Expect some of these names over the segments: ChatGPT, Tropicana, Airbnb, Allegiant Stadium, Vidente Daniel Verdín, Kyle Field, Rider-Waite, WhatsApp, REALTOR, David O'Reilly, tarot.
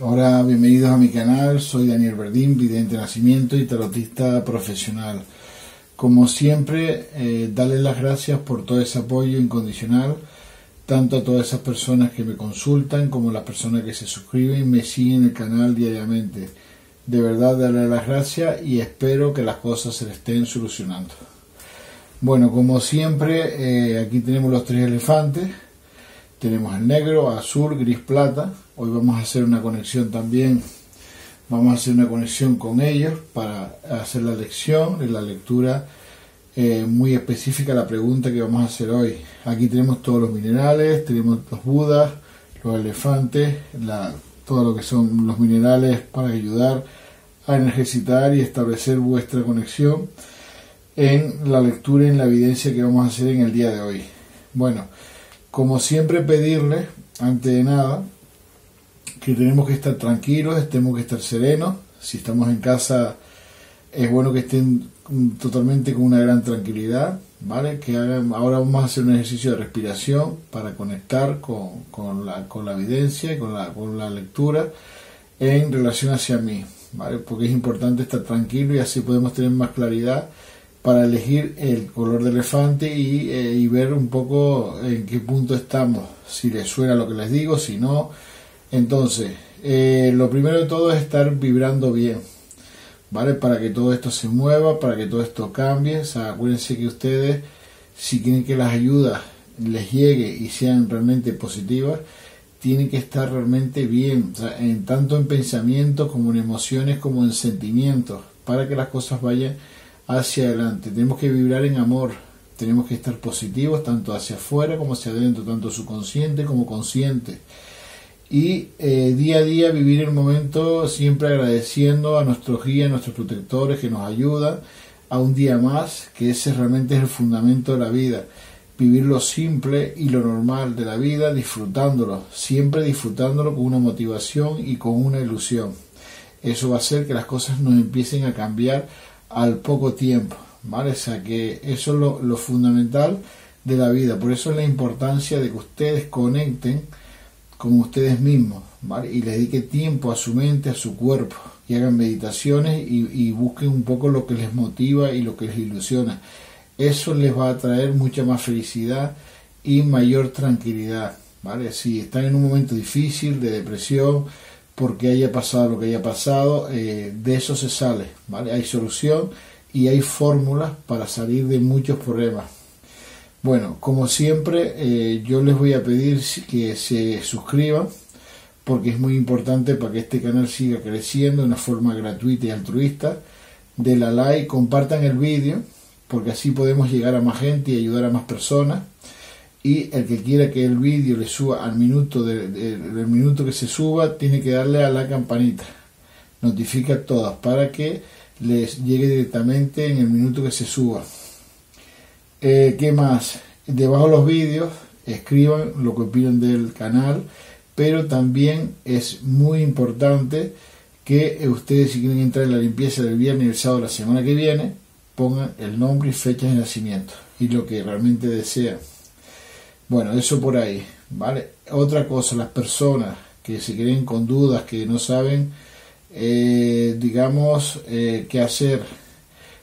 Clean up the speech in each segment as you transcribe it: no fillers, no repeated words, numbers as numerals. Hola, bienvenidos a mi canal, soy Daniel Verdín, vidente de nacimiento y tarotista profesional. Como siempre, darles las gracias por todo ese apoyo incondicional, tanto a todas esas personas que me consultan como a las personas que se suscriben y me siguen el canal diariamente. De verdad, darles las gracias y espero que las cosas se les estén solucionando. Bueno, como siempre, aquí tenemos los tres elefantes. Tenemos el negro, azul, gris, plata. Hoy vamos a hacer una conexión también. Vamos a hacer una conexión con ellos para hacer la lección, la lectura muy específica, la pregunta que vamos a hacer hoy. Aquí tenemos todos los minerales, tenemos los budas, los elefantes, todo lo que son los minerales para ayudar a energizar y establecer vuestra conexión en la lectura, en la evidencia que vamos a hacer en el día de hoy. Bueno, como siempre, pedirles, antes de nada, que tenemos que estar tranquilos, tenemos que estar serenos. Si estamos en casa, es bueno que estén totalmente con una gran tranquilidad, ¿vale? Que hagan, ahora vamos a hacer un ejercicio de respiración para conectar con la evidencia y con la lectura en relación hacia mí, ¿vale? Porque es importante estar tranquilo y así podemos tener más claridad para elegir el color del elefante y ver un poco en qué punto estamos, si les suena lo que les digo, si no. Entonces, lo primero de todo es estar vibrando bien, ¿vale? Para que todo esto se mueva, para que todo esto cambie. O sea, acuérdense que ustedes, si quieren que las ayudas les llegue y sean realmente positivas, tienen que estar realmente bien, o sea, tanto en pensamientos como en emociones como en sentimientos, para que las cosas vayan hacia adelante. Tenemos que vibrar en amor, tenemos que estar positivos tanto hacia afuera como hacia adentro, tanto subconsciente como consciente. Y día a día vivir el momento siempre agradeciendo a nuestros guías, a nuestros protectores que nos ayudan a un día más, que ese realmente es el fundamento de la vida. Vivir lo simple y lo normal de la vida, disfrutándolo, siempre disfrutándolo con una motivación y con una ilusión. Eso va a hacer que las cosas nos empiecen a cambiar al poco tiempo, ¿vale? O sea que eso es lo fundamental de la vida. Por eso es la importancia de que ustedes conecten con ustedes mismos, ¿vale? Y le dedique tiempo a su mente, a su cuerpo, y hagan meditaciones y busquen un poco lo que les motiva y lo que les ilusiona. Eso les va a traer mucha más felicidad y mayor tranquilidad, ¿vale? Si están en un momento difícil de depresión, porque haya pasado lo que haya pasado, de eso se sale, ¿vale? Hay solución y hay fórmulas para salir de muchos problemas. Bueno, como siempre, yo les voy a pedir que se suscriban, porque es muy importante para que este canal siga creciendo de una forma gratuita y altruista. Den la like, compartan el vídeo, porque así podemos llegar a más gente y ayudar a más personas. Y el que quiera que el vídeo le suba al minuto del minuto que se suba, tiene que darle a la campanita. Notifica todas para que les llegue directamente en el minuto que se suba. ¿Qué más? Debajo de los vídeos escriban lo que opinan del canal, pero también es muy importante que ustedes, si quieren entrar en la limpieza del viernes y el sábado de la semana que viene, pongan el nombre y fechas de nacimiento y lo que realmente desean. Bueno, eso por ahí, ¿vale? Otra cosa, las personas que se queden con dudas, que no saben, digamos, qué hacer.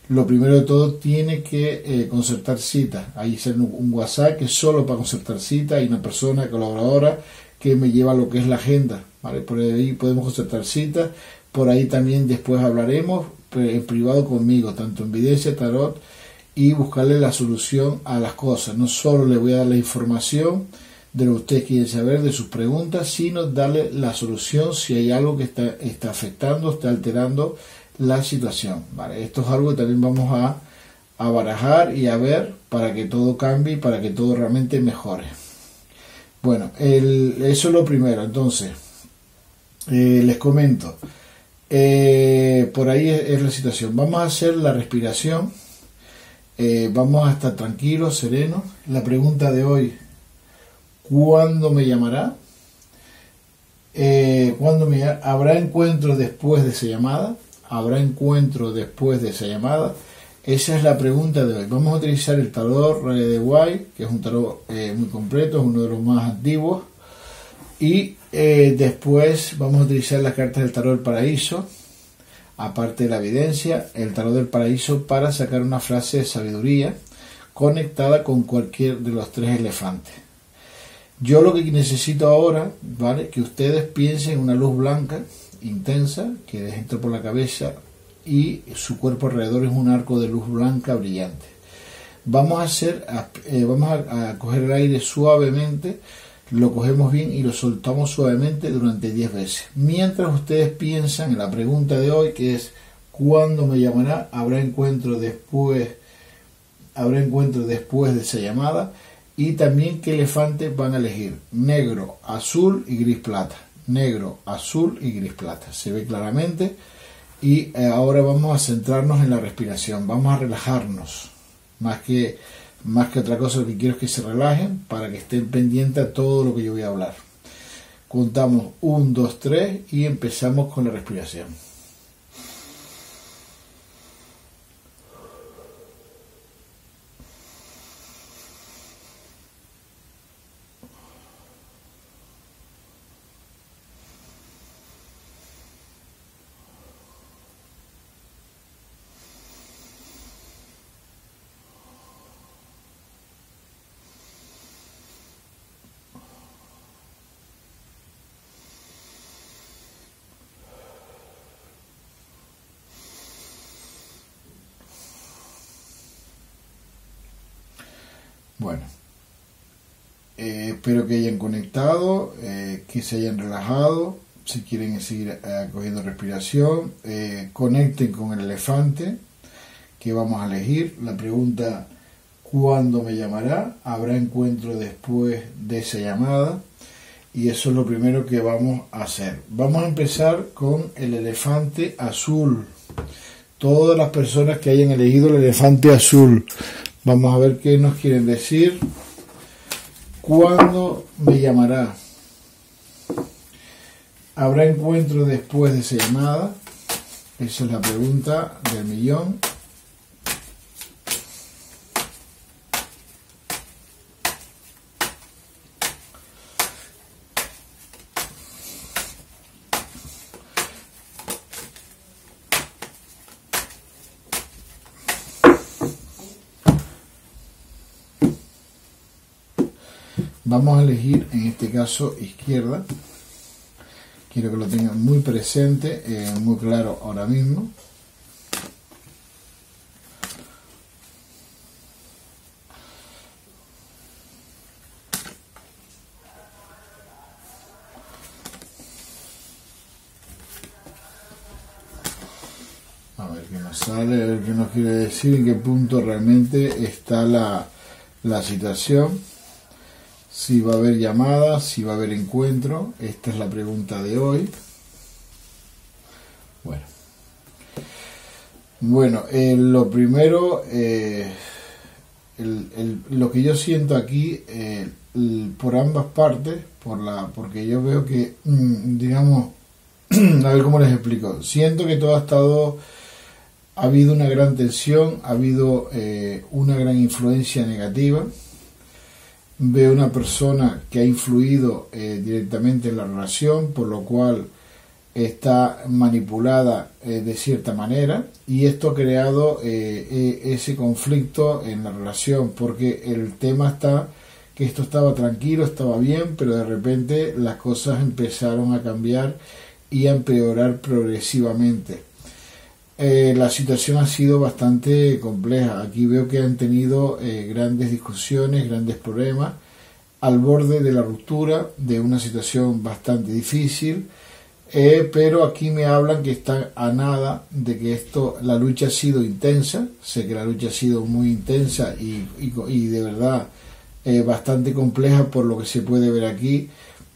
Lo primero de todo, tiene que concertar citas. Ahí sale un WhatsApp que es solo para concertar citas. Hay una persona colaboradora que me lleva lo que es la agenda, ¿vale? Por ahí podemos concertar citas. Por ahí también después hablaremos en privado conmigo, tanto en Vidente, Tarot, y buscarle la solución a las cosas. No solo le voy a dar la información de lo que ustedes quieren saber, de sus preguntas, sino darle la solución si hay algo que está afectando, está alterando la situación, ¿vale? Esto es algo que también vamos a barajar y a ver para que todo cambie y para que todo realmente mejore. Bueno, eso es lo primero. Entonces, les comento, por ahí es la situación. Vamos a hacer la respiración, vamos a estar tranquilos, serenos. La pregunta de hoy: ¿cuándo me llamará? ¿Habrá encuentro después de esa llamada? ¿Habrá encuentro después de esa llamada? Esa es la pregunta de hoy. Vamos a utilizar el tarot Rider-Waite, que es un tarot muy completo, es uno de los más antiguos. Y Después vamos a utilizar las cartas del tarot del paraíso, aparte de la evidencia, el tarot del paraíso, para sacar una frase de sabiduría conectada con cualquier de los tres elefantes. Yo lo que necesito ahora, ¿vale?, que ustedes piensen en una luz blanca intensa que les entra por la cabeza y su cuerpo alrededor es un arco de luz blanca brillante. Vamos a hacer, vamos a coger el aire suavemente, lo cogemos bien y lo soltamos suavemente durante 10 veces. Mientras ustedes piensan en la pregunta de hoy, que es ¿cuándo me llamará? ¿Habrá encuentro después de esa llamada? Y también qué elefante van a elegir, negro, azul y gris plata. Negro, azul y gris plata, se ve claramente. Y ahora vamos a centrarnos en la respiración, vamos a relajarnos. Más que otra cosa, lo que quiero es que se relajen para que estén pendientes a todo lo que yo voy a hablar. Contamos 1, 2, 3 y empezamos con la respiración. Bueno, espero que hayan conectado, que se hayan relajado. Si quieren seguir cogiendo respiración, conecten con el elefante que vamos a elegir. La pregunta, ¿cuándo me llamará? ¿Habrá encuentro después de esa llamada? Y eso es lo primero que vamos a hacer. Vamos a empezar con el elefante azul. Todas las personas que hayan elegido el elefante azul, vamos a ver qué nos quieren decir. ¿Cuándo me llamará? ¿Habrá encuentro después de esa llamada? Esa es la pregunta del millón. Vamos a elegir en este caso izquierda. Quiero que lo tengan muy presente, muy claro ahora mismo. A ver qué nos sale, a ver qué nos quiere decir, en qué punto realmente está la situación. Si va a haber llamadas, si va a haber encuentro. Esta es la pregunta de hoy. Bueno, lo primero, lo que yo siento aquí, por ambas partes, porque yo veo que, digamos, a ver cómo les explico. Siento que todo ha estado, ha habido una gran tensión, ha habido una gran influencia negativa. Veo una persona que ha influido directamente en la relación, por lo cual está manipulada de cierta manera, y esto ha creado ese conflicto en la relación, porque el tema está que esto estaba tranquilo, estaba bien, pero de repente las cosas empezaron a cambiar y a empeorar progresivamente. La situación ha sido bastante compleja. Aquí veo que han tenido grandes discusiones, grandes problemas, al borde de la ruptura, de una situación bastante difícil, pero aquí me hablan que están a nada de que esto, la lucha ha sido intensa. Sé que la lucha ha sido muy intensa y de verdad bastante compleja, por lo que se puede ver aquí.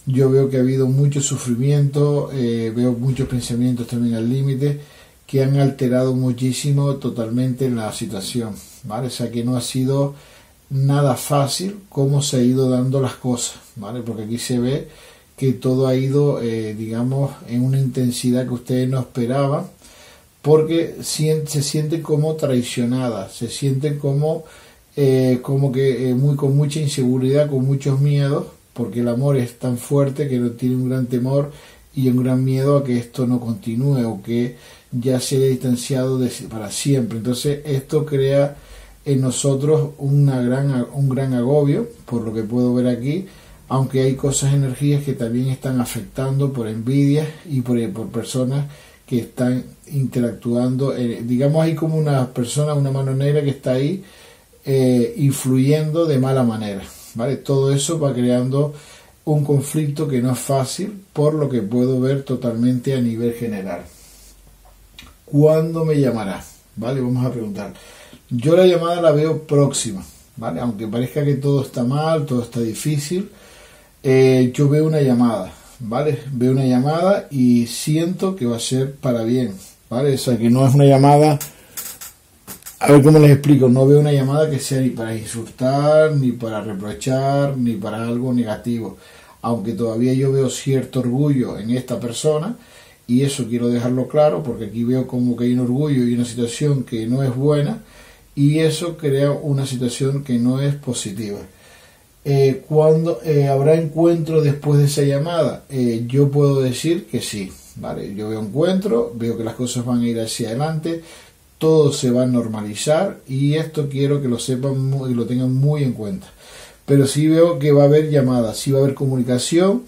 Yo veo que ha habido mucho sufrimiento, veo muchos pensamientos también al límite, que han alterado muchísimo totalmente la situación, ¿vale? O sea que no ha sido nada fácil cómo se ha ido dando las cosas, ¿vale? Porque aquí se ve que todo ha ido, digamos, en una intensidad que ustedes no esperaban, porque se sienten como traicionadas, se sienten como que con mucha inseguridad, con muchos miedos, porque el amor es tan fuerte que tiene un gran temor y un gran miedo a que esto no continúe o que ya se haya distanciado para siempre. Entonces esto crea en nosotros un gran agobio, por lo que puedo ver aquí, aunque hay cosas, energías que también están afectando por envidias y por personas que están interactuando. Digamos, hay como una persona, una mano negra que está ahí influyendo de mala manera, ¿vale? Todo eso va creando un conflicto que no es fácil, por lo que puedo ver totalmente a nivel general. ¿Cuándo me llamará? ¿Vale? Vamos a preguntar. Yo la llamada la veo próxima, ¿vale? Aunque parezca que todo está mal, todo está difícil, yo veo una llamada, ¿vale? Veo una llamada y siento que va a ser para bien, ¿vale? O sea, que no es una llamada... A ver cómo les explico, no veo una llamada que sea ni para insultar, ni para reprochar, ni para algo negativo. Aunque todavía yo veo cierto orgullo en esta persona, y eso quiero dejarlo claro, porque aquí veo como que hay un orgullo y una situación que no es buena, y eso crea una situación que no es positiva. ¿Cuándo habrá encuentro después de esa llamada? Yo puedo decir que sí, ¿vale? Yo veo encuentro, veo que las cosas van a ir hacia adelante, todo se va a normalizar, y esto quiero que lo sepan y lo tengan muy en cuenta. Pero sí veo que va a haber llamadas, sí va a haber comunicación,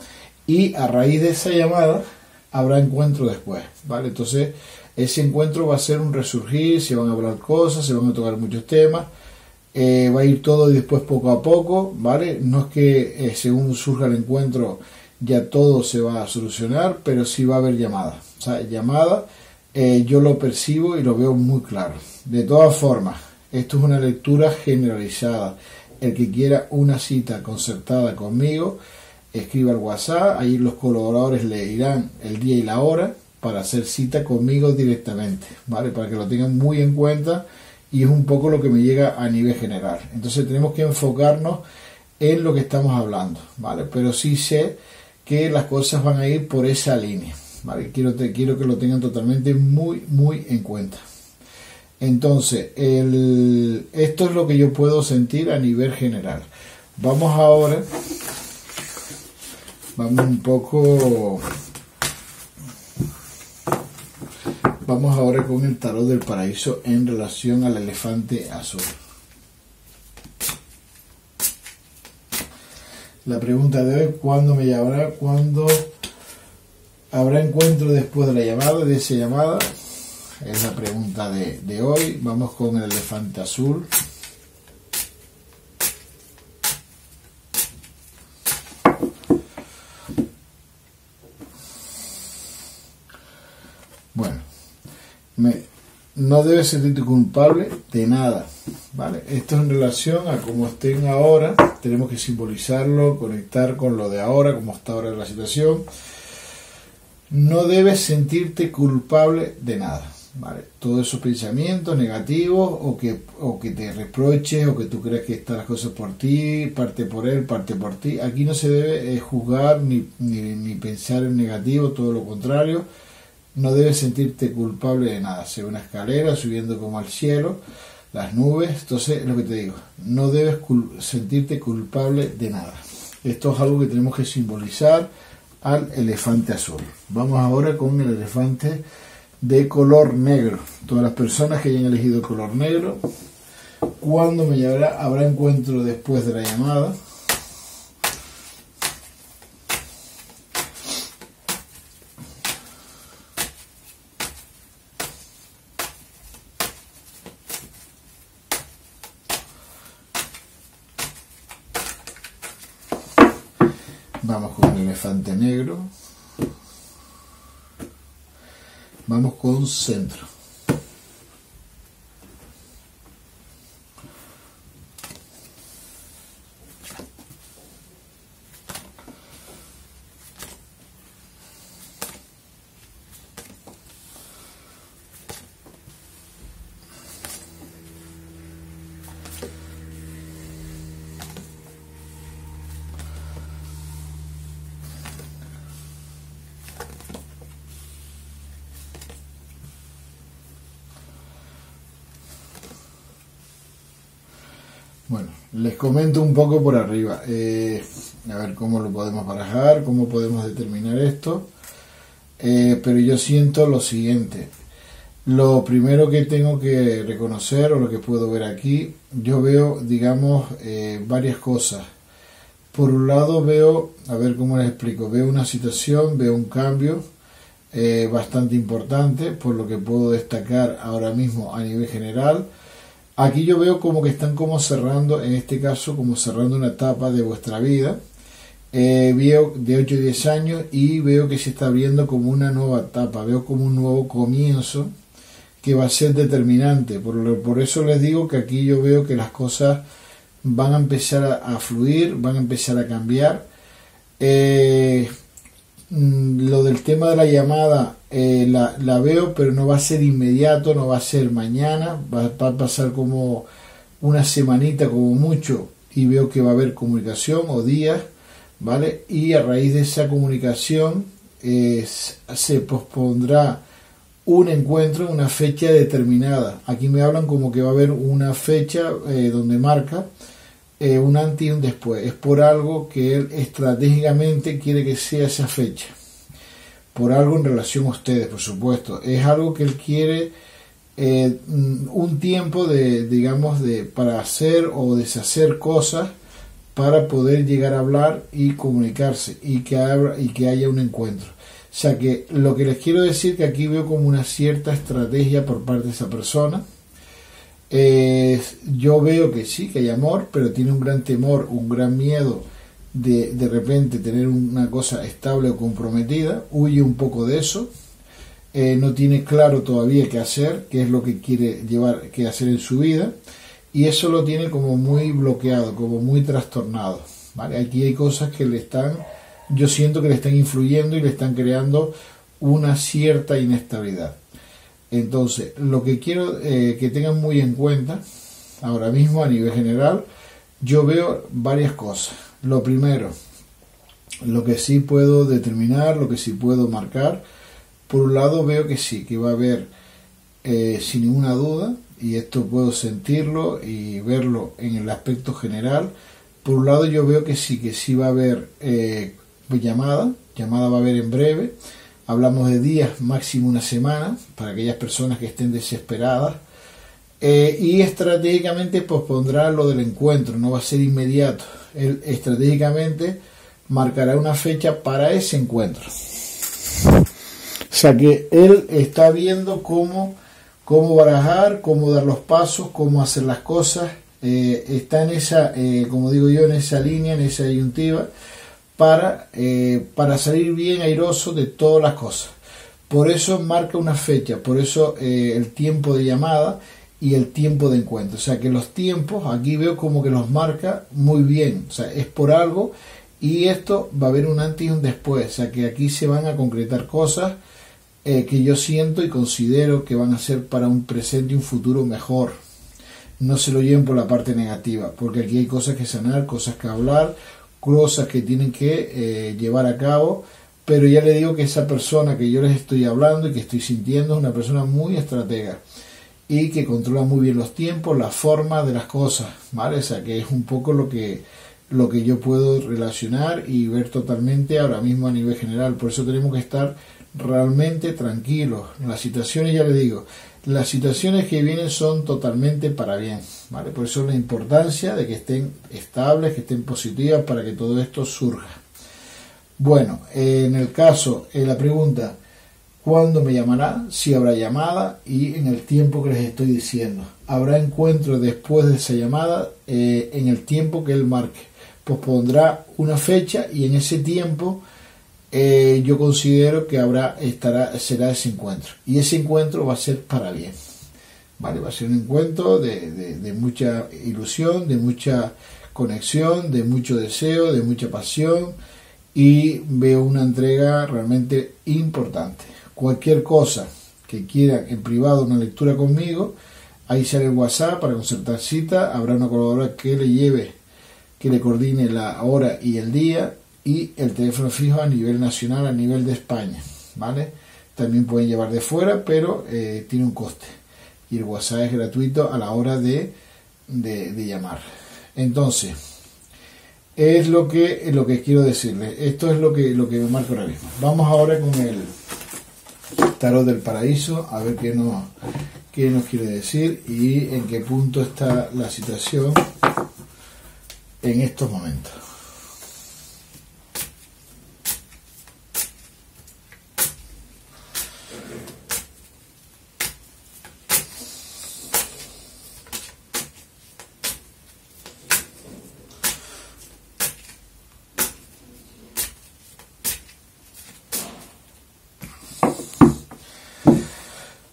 y a raíz de esa llamada habrá encuentro después, ¿vale? Entonces ese encuentro va a ser un resurgir, se van a hablar cosas, se van a tocar muchos temas, va a ir todo y después poco a poco, ¿vale? No es que según surja el encuentro ya todo se va a solucionar, pero sí va a haber llamadas, o sea, llamadas. Yo lo percibo y lo veo muy claro. De todas formas, esto es una lectura generalizada. El que quiera una cita concertada conmigo, escriba al WhatsApp, ahí los colaboradores le dirán el día y la hora para hacer cita conmigo directamente, ¿vale? Para que lo tengan muy en cuenta, y es un poco lo que me llega a nivel general. Entonces tenemos que enfocarnos en lo que estamos hablando, ¿vale? Pero sí sé que las cosas van a ir por esa línea, ¿vale? Quiero que lo tengan totalmente muy en cuenta. Entonces, esto es lo que yo puedo sentir a nivel general. Vamos ahora, vamos ahora con el tarot del paraíso en relación al elefante azul. La pregunta de hoy: ¿cuándo me llamará? ¿Cuándo habrá encuentro después de la llamada, de esa llamada? Es la pregunta de hoy. Vamos con el elefante azul. Bueno, no debes sentirte culpable de nada, ¿vale? Esto es en relación a cómo estén ahora. Tenemos que simbolizarlo, conectar con lo de ahora, cómo está ahora la situación. No debes sentirte culpable de nada, ¿vale? Todos esos pensamientos negativos, o que te reproches, o que tú creas que están las cosas por ti, parte por él, parte por ti. Aquí no se debe juzgar ni pensar en negativo, todo lo contrario. No debes sentirte culpable de nada. Se ve una escalera subiendo como al cielo, las nubes. Entonces, lo que te digo, no debes sentirte culpable de nada. Esto es algo que tenemos que simbolizar al elefante azul. Vamos ahora con el elefante de color negro. Todas las personas que hayan elegido el color negro, ¿cuándo me llamará? ¿Habrá encuentro después de la llamada? Vamos con el elefante negro. Vamos con centro. Bueno, les comento un poco por arriba, a ver cómo lo podemos barajar, cómo podemos determinar esto, pero yo siento lo siguiente. Lo primero que tengo que reconocer, o lo que puedo ver aquí, yo veo, digamos, varias cosas. Por un lado veo, a ver cómo les explico, veo una situación, veo un cambio bastante importante, por lo que puedo destacar ahora mismo a nivel general. Aquí yo veo como que están como cerrando, en este caso, como cerrando una etapa de vuestra vida. Veo de 8 y 10 años y veo que se está abriendo como una nueva etapa, veo como un nuevo comienzo, que va a ser determinante. Por eso les digo que aquí yo veo que las cosas van a empezar a fluir, van a empezar a cambiar. Lo del tema de la llamada la veo, pero no va a ser inmediato, no va a ser mañana, va a pasar como una semanita como mucho, y veo que va a haber comunicación o días, ¿vale? Y a raíz de esa comunicación se pospondrá un encuentro, una fecha determinada. Aquí me hablan como que va a haber una fecha donde marca un antes y un después. Es por algo que él estratégicamente quiere que sea esa fecha. Por algo en relación a ustedes, por supuesto. Es algo que él quiere un tiempo de, digamos, para hacer o deshacer cosas para poder llegar a hablar y comunicarse y que haya un encuentro. O sea que lo que les quiero decir que aquí veo como una cierta estrategia por parte de esa persona. Yo veo que sí, que hay amor, pero tiene un gran temor, un gran miedo de repente tener una cosa estable o comprometida. Huye un poco de eso. No tiene claro todavía qué hacer, qué es lo que quiere llevar, qué hacer en su vida. Y eso lo tiene como muy bloqueado, como muy trastornado, ¿vale? Aquí hay cosas que le están... Yo siento que le están influyendo y le están creando una cierta inestabilidad. Entonces, lo que quiero que tengan muy en cuenta, ahora mismo a nivel general, yo veo varias cosas. Lo primero, lo que sí puedo determinar, lo que sí puedo marcar, por un lado veo que sí, que va a haber, sin ninguna duda, y esto puedo sentirlo y verlo en el aspecto general, por un lado yo veo que sí va a haber... llamada va a haber en breve. Hablamos de días, máximo una semana, para aquellas personas que estén desesperadas, y estratégicamente pospondrá lo del encuentro, no va a ser inmediato. Él estratégicamente marcará una fecha para ese encuentro. O sea que él está viendo cómo barajar, cómo dar los pasos, cómo hacer las cosas. Está en esa, como digo yo, en esa línea, en esa disyuntiva, para salir bien airoso de todas las cosas. Por eso marca una fecha, por eso el tiempo de llamada y el tiempo de encuentro. O sea que los tiempos aquí veo como que los marca muy bien, o sea, es por algo, y esto va a haber un antes y un después. O sea que aquí se van a concretar cosas que yo siento y considero que van a ser para un presente y un futuro mejor. No se lo lleven por la parte negativa, porque aquí hay cosas que sanar, cosas que hablar, cosas que tienen que llevar a cabo, pero ya le digo que esa persona que yo les estoy hablando y que estoy sintiendo es una persona muy estratega y que controla muy bien los tiempos, la forma de las cosas, ¿vale? O sea que es un poco lo que yo puedo relacionar y ver totalmente ahora mismo a nivel general. Por eso tenemos que estar realmente tranquilos. Las situaciones, ya les digo, las situaciones que vienen son totalmente para bien, ¿vale? Por eso la importancia de que estén estables, que estén positivas, para que todo esto surja. Bueno, en el caso, la pregunta, ¿cuándo me llamará? Si habrá llamada, y en el tiempo que les estoy diciendo. Habrá encuentro después de esa llamada, en el tiempo que él marque. Pues pondrá una fecha y en ese tiempo... yo considero que será ese encuentro, y ese encuentro va a ser para bien, ¿vale? Va a ser un encuentro de mucha ilusión, de mucha conexión, de mucho deseo, de mucha pasión, y veo una entrega realmente importante. Cualquier cosa que quieran en privado, una lectura conmigo, ahí sale el WhatsApp para concertar cita. Habrá una colaboradora que le coordine la hora y el día, y el teléfono fijo a nivel nacional, a nivel de España, ¿vale? También pueden llevar de fuera, pero tiene un coste, y el WhatsApp es gratuito a la hora de llamar. Entonces, es lo que quiero decirles. Esto es lo que me marca ahora mismo. Vamos ahora con el tarot del paraíso, a ver qué nos quiere decir y en qué punto está la situación en estos momentos.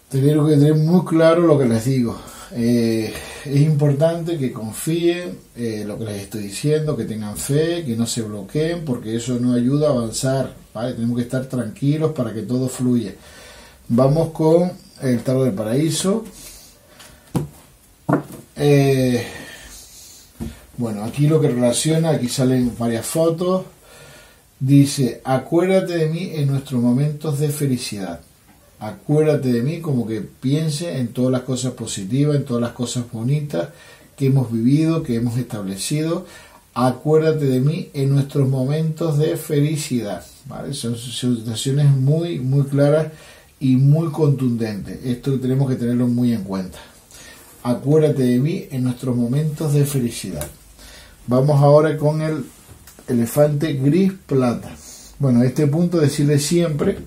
Tengo que tener muy claro lo que les digo. Es importante que confíen lo que les estoy diciendo, que tengan fe, que no se bloqueen, porque eso no ayuda a avanzar, ¿vale? Tenemos que estar tranquilos para que todo fluya. Vamos con el tarot del paraíso. Bueno, aquí lo que relaciona, aquí salen varias fotos. Dice, acuérdate de mí en nuestros momentos de felicidad. Acuérdate de mí, como que piense en todas las cosas positivas, en todas las cosas bonitas que hemos vivido, que hemos establecido. Acuérdate de mí en nuestros momentos de felicidad, ¿vale? Son situaciones muy, muy claras y muy contundentes. Esto tenemos que tenerlo muy en cuenta. Acuérdate de mí en nuestros momentos de felicidad. Vamos ahora con el elefante gris plata. Bueno, a este punto decirle siempre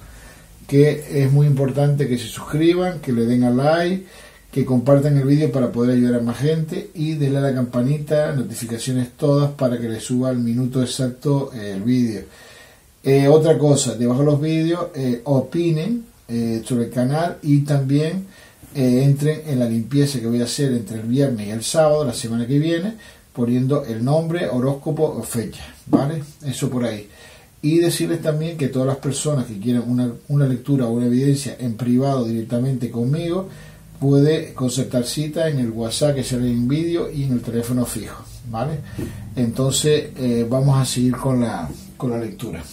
que es muy importante que se suscriban, que le den a like, que compartan el vídeo para poder ayudar a más gente y denle a la campanita, notificaciones todas para que le suba al minuto exacto el vídeo. Otra cosa, debajo de los vídeos opinen sobre el canal y también entren en la limpieza que voy a hacer entre el viernes y el sábado, la semana que viene, poniendo el nombre, horóscopo o fecha, ¿vale? Eso por ahí. Y decirles también que todas las personas que quieran una lectura o una evidencia en privado directamente conmigo, puede concertar cita en el WhatsApp que sale en vídeo y en el teléfono fijo, ¿vale? Entonces vamos a seguir con la lectura.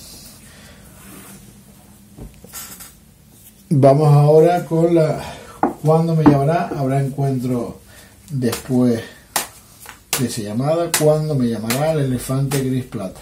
Vamos ahora con la... ¿Cuándo me llamará? Habrá encuentro después de esa llamada. ¿Cuándo me llamará? El elefante gris plata.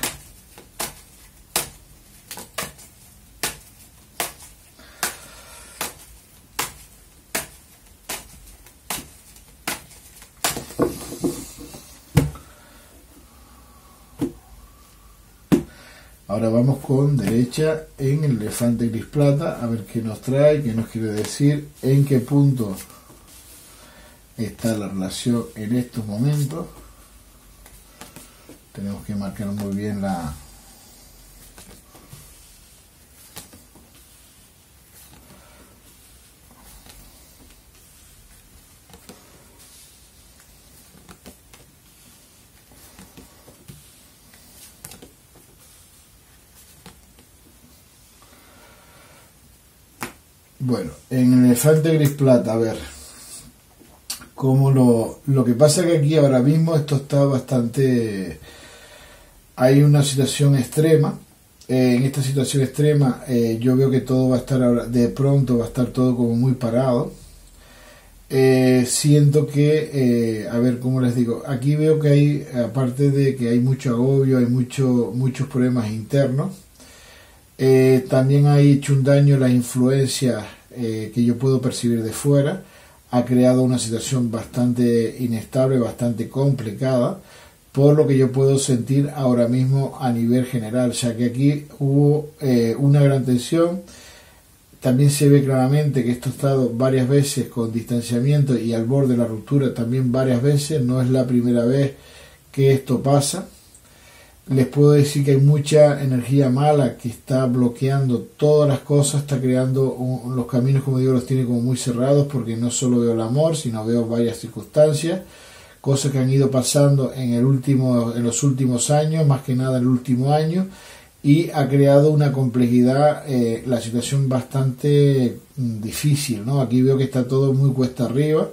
Ahora vamos con derecha en el elefante gris plata, a ver qué nos trae, qué nos quiere decir, en qué punto está la relación en estos momentos. Tenemos que marcar muy bien Bueno, en el elefante gris plata, a ver, como lo que pasa que aquí ahora mismo esto está bastante, hay una situación extrema, en esta situación extrema yo veo que todo va a estar ahora, de pronto va a estar todo como muy parado, siento que, a ver cómo les digo, aquí veo que hay, aparte de que hay mucho agobio, hay muchos problemas internos, también ha hecho un daño las influencias que yo puedo percibir de fuera, ha creado una situación bastante inestable, bastante complicada, por lo que yo puedo sentir ahora mismo a nivel general, ya que aquí hubo una gran tensión. También se ve claramente que esto ha estado varias veces con distanciamiento y al borde de la ruptura también varias veces, no es la primera vez que esto pasa. Les puedo decir que hay mucha energía mala que está bloqueando todas las cosas, está creando los caminos, como digo, los tiene como muy cerrados, porque no solo veo el amor, sino veo varias circunstancias, cosas que han ido pasando en los últimos años, más que nada el último año, y ha creado una complejidad, la situación bastante difícil, ¿no? Aquí veo que está todo muy cuesta arriba,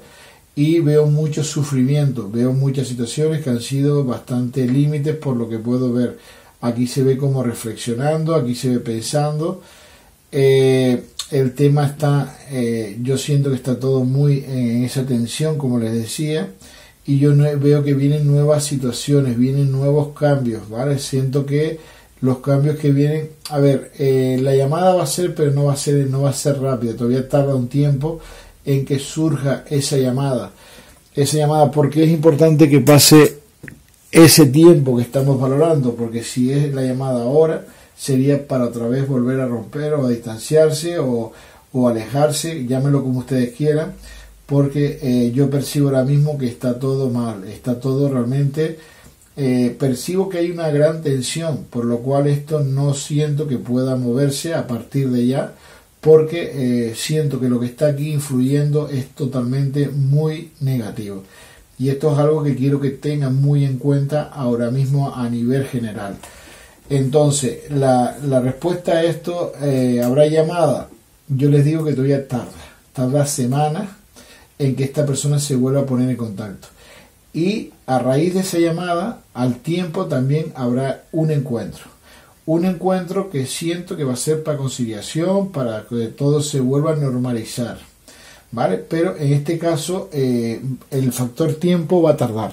y veo muchos sufrimientos, veo muchas situaciones que han sido bastante límites por lo que puedo ver. Aquí se ve como reflexionando, aquí se ve pensando. El tema está, yo siento que está todo muy en esa tensión, como les decía, y yo veo que vienen nuevas situaciones, vienen nuevos cambios, ¿vale? Siento que los cambios que vienen, a ver, la llamada va a ser, pero no va a ser rápida, todavía tarda un tiempo en que surja esa llamada, porque es importante que pase ese tiempo que estamos valorando, porque si es la llamada ahora, sería para otra vez volver a romper o a distanciarse o alejarse, llámelo como ustedes quieran, porque yo percibo ahora mismo que está todo mal, está todo realmente, percibo que hay una gran tensión, por lo cual esto no siento que pueda moverse a partir de ya, porque siento que lo que está aquí influyendo es totalmente muy negativo. Y esto es algo que quiero que tengan muy en cuenta ahora mismo a nivel general. Entonces, la respuesta a esto, ¿habrá llamada? Yo les digo que todavía tarda semanas en que esta persona se vuelva a poner en contacto. Y a raíz de esa llamada, al tiempo también habrá un encuentro. Un encuentro que siento que va a ser para conciliación, para que todo se vuelva a normalizar, ¿vale? Pero en este caso el factor tiempo va a tardar.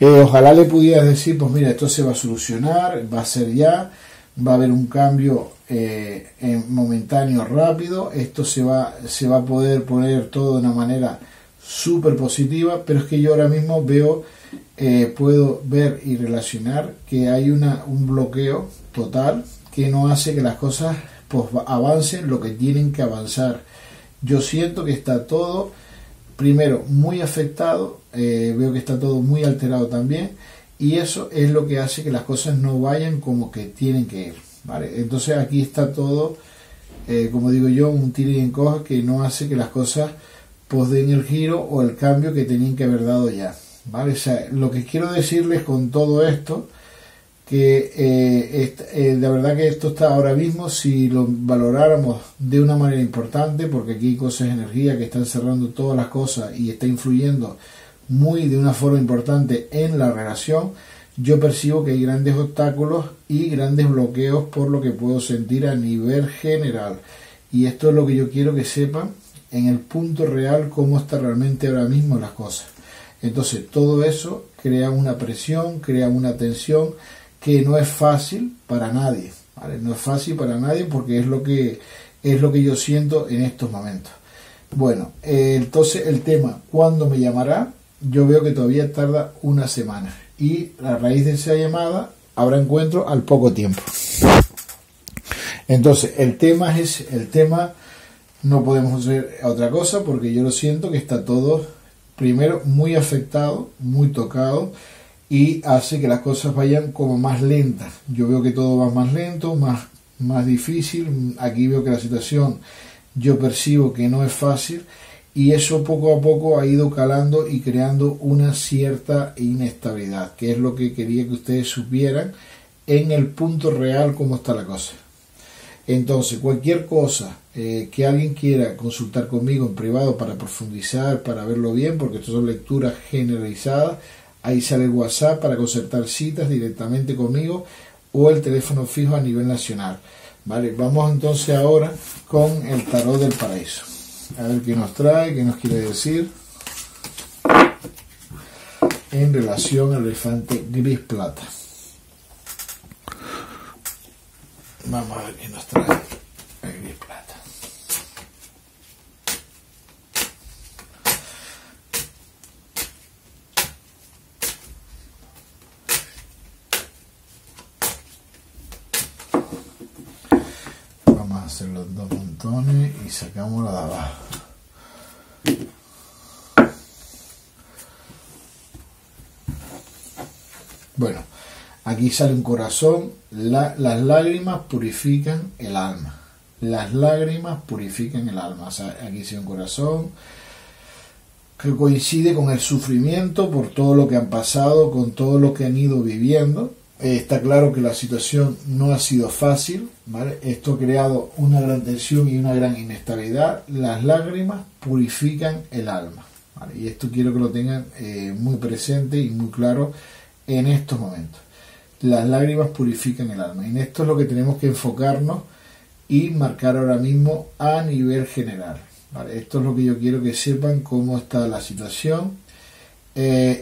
Ojalá le pudieras decir, pues mira, esto se va a solucionar, va a ser ya, va a haber un cambio momentáneo rápido, esto se va a poder poner todo de una manera súper positiva, pero es que yo ahora mismo veo, puedo ver y relacionar que hay un bloqueo total que no hace que las cosas pues avancen lo que tienen que avanzar. Yo siento que está todo, primero, muy afectado, veo que está todo muy alterado también, y eso es lo que hace que las cosas no vayan como que tienen que ir, ¿vale? Entonces aquí está todo, como digo yo, un tiro y encoja que no hace que las cosas pues den el giro o el cambio que tenían que haber dado ya, ¿vale? O sea, lo que quiero decirles con todo esto, que la verdad que esto está ahora mismo, si lo valoráramos de una manera importante, porque aquí hay cosas de energía que están cerrando todas las cosas y está influyendo muy de una forma importante en la relación, yo percibo que hay grandes obstáculos y grandes bloqueos por lo que puedo sentir a nivel general. Y esto es lo que yo quiero que sepan en el punto real, cómo está realmente ahora mismo las cosas. Entonces todo eso crea una presión, crea una tensión, que no es fácil para nadie, ¿vale? No es fácil para nadie porque es lo que yo siento en estos momentos. Bueno, entonces el tema, ¿cuándo me llamará? Yo veo que todavía tarda una semana y a raíz de esa llamada habrá encuentro al poco tiempo. Entonces el tema no podemos hacer otra cosa porque yo lo siento que está todo primero muy afectado, muy tocado, y hace que las cosas vayan como más lentas. Yo veo que todo va más lento, más difícil. Aquí veo que la situación yo percibo que no es fácil y eso poco a poco ha ido calando y creando una cierta inestabilidad, que es lo que quería que ustedes supieran en el punto real cómo está la cosa. Entonces, cualquier cosa que alguien quiera consultar conmigo en privado para profundizar, para verlo bien, porque esto son lecturas generalizadas. Ahí sale el WhatsApp para concertar citas directamente conmigo o el teléfono fijo a nivel nacional. Vale, vamos entonces ahora con el tarot del paraíso. A ver qué nos trae, qué nos quiere decir en relación al elefante gris plata. Vamos a ver qué nos trae el gris plata. Hacer los dos montones y sacamos la de abajo. Bueno, aquí sale un corazón. Las lágrimas purifican el alma. Las lágrimas purifican el alma. O sea, aquí sale un corazón que coincide con el sufrimiento por todo lo que han pasado, con todo lo que han ido viviendo. Está claro que la situación no ha sido fácil, ¿vale? Esto ha creado una gran tensión y una gran inestabilidad. Las lágrimas purifican el alma, ¿vale? Y esto quiero que lo tengan muy presente y muy claro en estos momentos. Las lágrimas purifican el alma. Y en esto es lo que tenemos que enfocarnos y marcar ahora mismo a nivel general, ¿Vale? Esto es lo que yo quiero que sepan, cómo está la situación,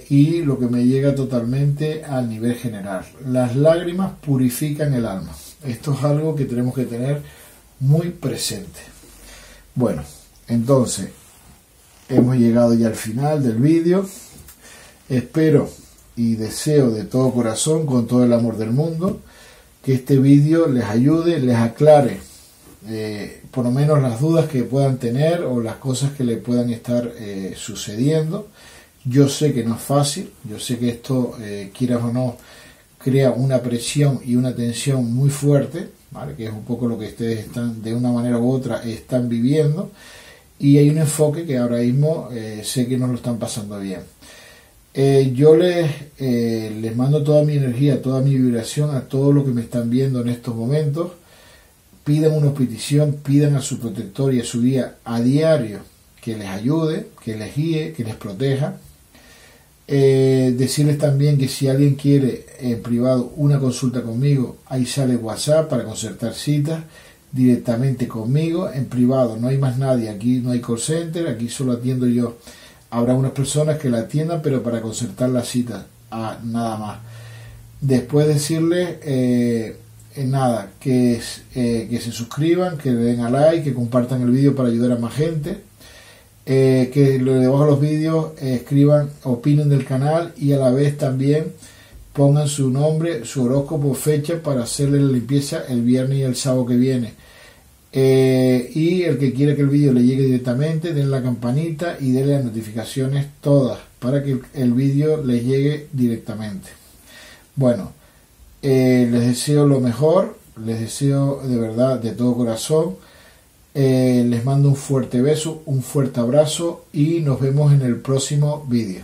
y lo que me llega totalmente al nivel general. Las lágrimas purifican el alma. Esto es algo que tenemos que tener muy presente. Bueno, entonces hemos llegado ya al final del vídeo. Espero y deseo de todo corazón, con todo el amor del mundo, que este vídeo les ayude, les aclare por lo menos las dudas que puedan tener o las cosas que le puedan estar sucediendo. Yo sé que no es fácil, yo sé que esto, quieras o no, crea una presión y una tensión muy fuerte, ¿vale? Que es un poco lo que ustedes están, de una manera u otra, están viviendo, y hay un enfoque que ahora mismo sé que no lo están pasando bien. Yo les mando toda mi energía, toda mi vibración a todo lo que me están viendo en estos momentos. Pidan una petición, pidan a su protector y a su guía a diario que les ayude, que les guíe, que les proteja. Decirles también que si alguien quiere en privado una consulta conmigo, ahí sale WhatsApp para concertar citas directamente conmigo en privado. No hay más nadie, aquí no hay call center, aquí solo atiendo yo. Habrá unas personas que la atiendan, pero para concertar la cita, nada más. Después decirles, nada, que se suscriban, que le den a like, que compartan el vídeo para ayudar a más gente. Que debajo de los vídeos escriban, opinen del canal, y a la vez también pongan su nombre, su horóscopo, fecha, para hacerle la limpieza el viernes y el sábado que viene. Y el que quiera que el vídeo le llegue directamente, den la campanita y denle las notificaciones todas para que el vídeo les llegue directamente. Bueno, les deseo lo mejor, les deseo de verdad, de todo corazón, les mando un fuerte beso, un fuerte abrazo, y nos vemos en el próximo vídeo.